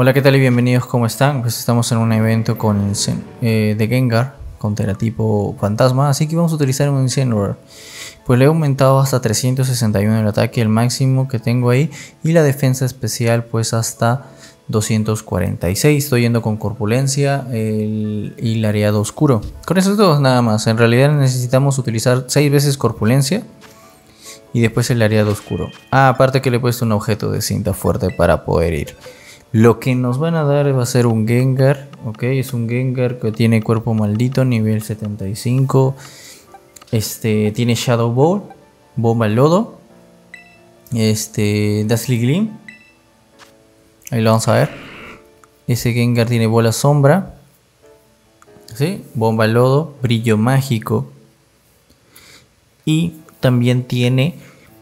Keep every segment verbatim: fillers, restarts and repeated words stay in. Hola, ¿qué tal y bienvenidos? ¿Cómo están? Pues estamos en un evento con el eh, de Gengar, con teratipo fantasma, así que vamos a utilizar un Incineroar. Pues le he aumentado hasta trescientos sesenta y uno el ataque, el máximo que tengo ahí, y la defensa especial pues hasta doscientos cuarenta y seis. Estoy yendo con corpulencia el, y el areado oscuro. Con esos dos nada más. En realidad necesitamos utilizar seis veces corpulencia y después el areado oscuro. Ah, aparte que le he puesto un objeto de cinta fuerte para poder ir. Lo que nos van a dar va a ser un Gengar, ok, es un Gengar que tiene cuerpo maldito, nivel setenta y cinco, este, tiene Shadow Ball, Bomba Lodo, este, Dazzling Gleam, ahí lo vamos a ver. Ese Gengar tiene Bola Sombra, ¿sí? Bomba Lodo, Brillo Mágico, y también tiene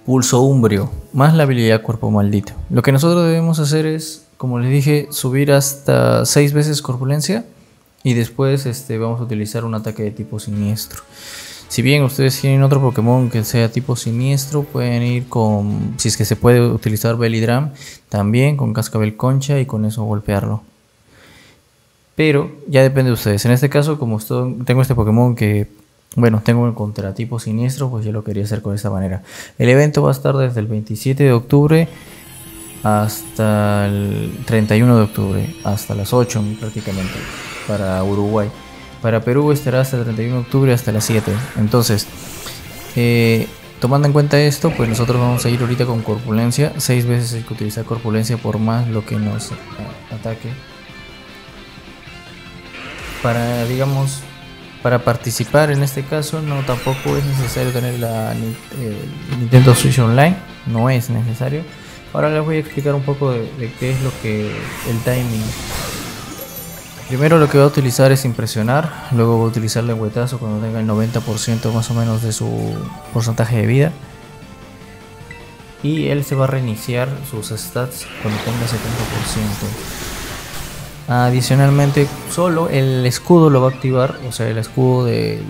Pulso Umbrio, más la habilidad Cuerpo Maldito. Lo que nosotros debemos hacer es, como les dije, subir hasta seis veces corpulencia y después este, vamos a utilizar un ataque de tipo siniestro. Si bien ustedes tienen otro Pokémon que sea tipo siniestro, pueden ir con, si es que se puede utilizar Belly Drum, también con Cascabel Concha y con eso golpearlo. Pero ya depende de ustedes. En este caso, como tengo este Pokémon que, bueno, tengo un contratipo siniestro, pues yo lo quería hacer con esta manera. El evento va a estar desde el veintisiete de octubre. Hasta el treinta y uno de octubre, hasta las ocho prácticamente, para Uruguay. Para Perú estará hasta el treinta y uno de octubre, hasta las siete. Entonces, eh, tomando en cuenta esto, pues nosotros vamos a ir ahorita con corpulencia. Seis veces hay que utilizar corpulencia por más lo que nos ataque. Para, digamos, para participar en este caso, no tampoco es necesario tener la eh, Nintendo Switch Online, no es necesario. Ahora les voy a explicar un poco de, de qué es lo que el timing. Primero lo que voy a utilizar es impresionar, luego voy a utilizar lengüetazo cuando tenga el noventa por ciento más o menos de su porcentaje de vida. Y él se va a reiniciar sus stats cuando tenga setenta por ciento. Adicionalmente, solo el escudo lo va a activar, o sea el escudo del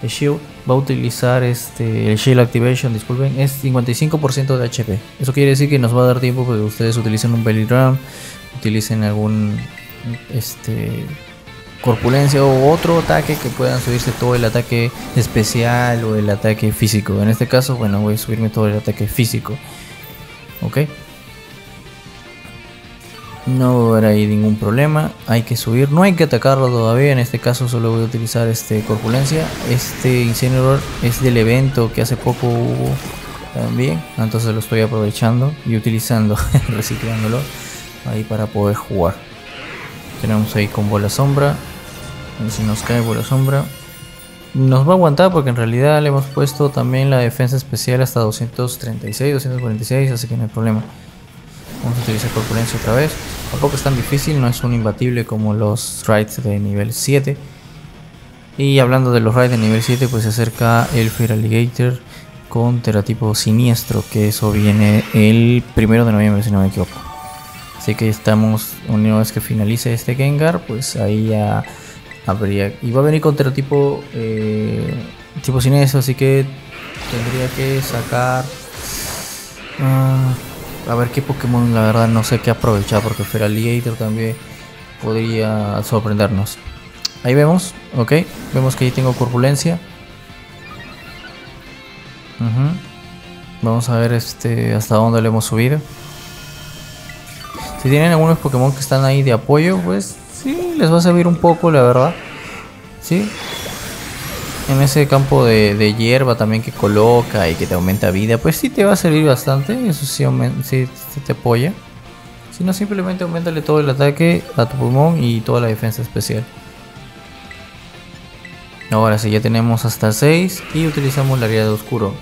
de Shield. Va a utilizar este, el Shield Activation, disculpen, es cincuenta y cinco por ciento de H P. Eso quiere decir que nos va a dar tiempo para que ustedes utilicen un Belly Drum, utilicen algún este, corpulencia o otro ataque que puedan subirse todo el ataque especial o el ataque físico. En este caso, bueno, voy a subirme todo el ataque físico. Ok. No habrá ahí ningún problema, hay que subir, no hay que atacarlo todavía, en este caso solo voy a utilizar este corpulencia. Este Incineroar es del evento que hace poco hubo también, entonces lo estoy aprovechando y utilizando, reciclándolo ahí para poder jugar. Tenemos ahí con Bola Sombra, si nos cae Bola Sombra, nos va a aguantar porque en realidad le hemos puesto también la defensa especial hasta doscientos treinta y seis, doscientos cuarenta y seis, así que no hay problema. Vamos a utilizar corpulencia otra vez. Tampoco es tan difícil, no es un imbatible como los raids de nivel siete. Y hablando de los raids de nivel siete, pues se acerca el Feraligatr con teratipo siniestro, que eso viene el primero de noviembre si no me equivoco. Así que estamos, una vez que finalice este Gengar, pues ahí ya habría, y va a venir con teratipo eh, tipo siniestro, así que tendría que sacar uh, a ver qué Pokémon, la verdad no sé qué aprovechar porque Feraligatr también podría sorprendernos. Ahí vemos, ok, vemos que ahí tengo corpulencia. Uh-huh. Vamos a ver este hasta dónde le hemos subido. Si tienen algunos Pokémon que están ahí de apoyo, pues sí, les va a servir un poco, la verdad. Sí. En ese campo de, de hierba también que coloca y que te aumenta vida, pues sí te va a servir bastante, eso sí, sí, sí te apoya. Si no, simplemente aumentale todo el ataque a tu pulmón y toda la defensa especial. Ahora sí, ya tenemos hasta seis y utilizamos la areado oscuro.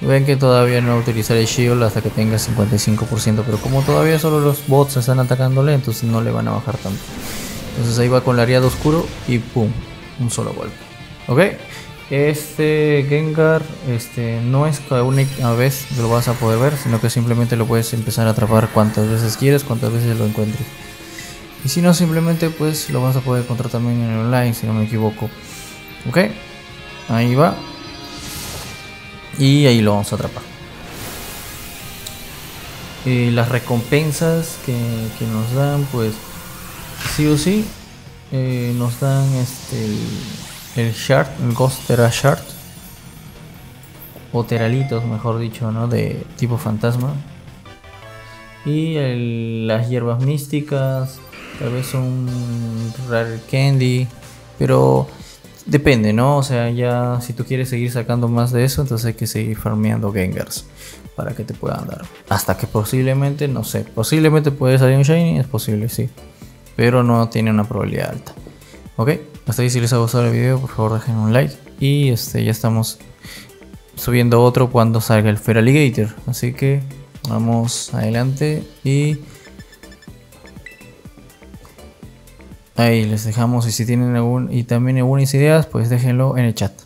Ven que todavía no voy a utilizar el shield hasta que tenga cincuenta y cinco por ciento, pero como todavía solo los bots están atacándole, entonces no le van a bajar tanto. Entonces ahí va con la areado oscuro y pum, un solo golpe. Ok, este Gengar este, no es cada única vez que lo vas a poder ver, sino que simplemente lo puedes empezar a atrapar cuantas veces quieres, cuantas veces lo encuentres. Y si no, simplemente pues lo vas a poder encontrar también en online, si no me equivoco. Ok, ahí va. Y ahí lo vamos a atrapar. eh, las recompensas que, que nos dan, pues sí o sí eh, nos dan este el, el shard, el Ghost Terra Shard o Teralitos, mejor dicho, ¿no? De tipo fantasma. Y el, las hierbas místicas, tal vez un Rare Candy, pero depende, ¿no? O sea, ya si tú quieres seguir sacando más de eso, entonces hay que seguir farmeando Gengars para que te puedan dar. Hasta que posiblemente, no sé, posiblemente puede salir un Shiny, es posible, sí. Pero no tiene una probabilidad alta. Ok, hasta ahí. Si les ha gustado el video, por favor dejen un like. Y este ya estamos subiendo otro cuando salga el Feraligatr. Así que vamos adelante y ahí les dejamos. Y si tienen algún y también algunas ideas, pues déjenlo en el chat.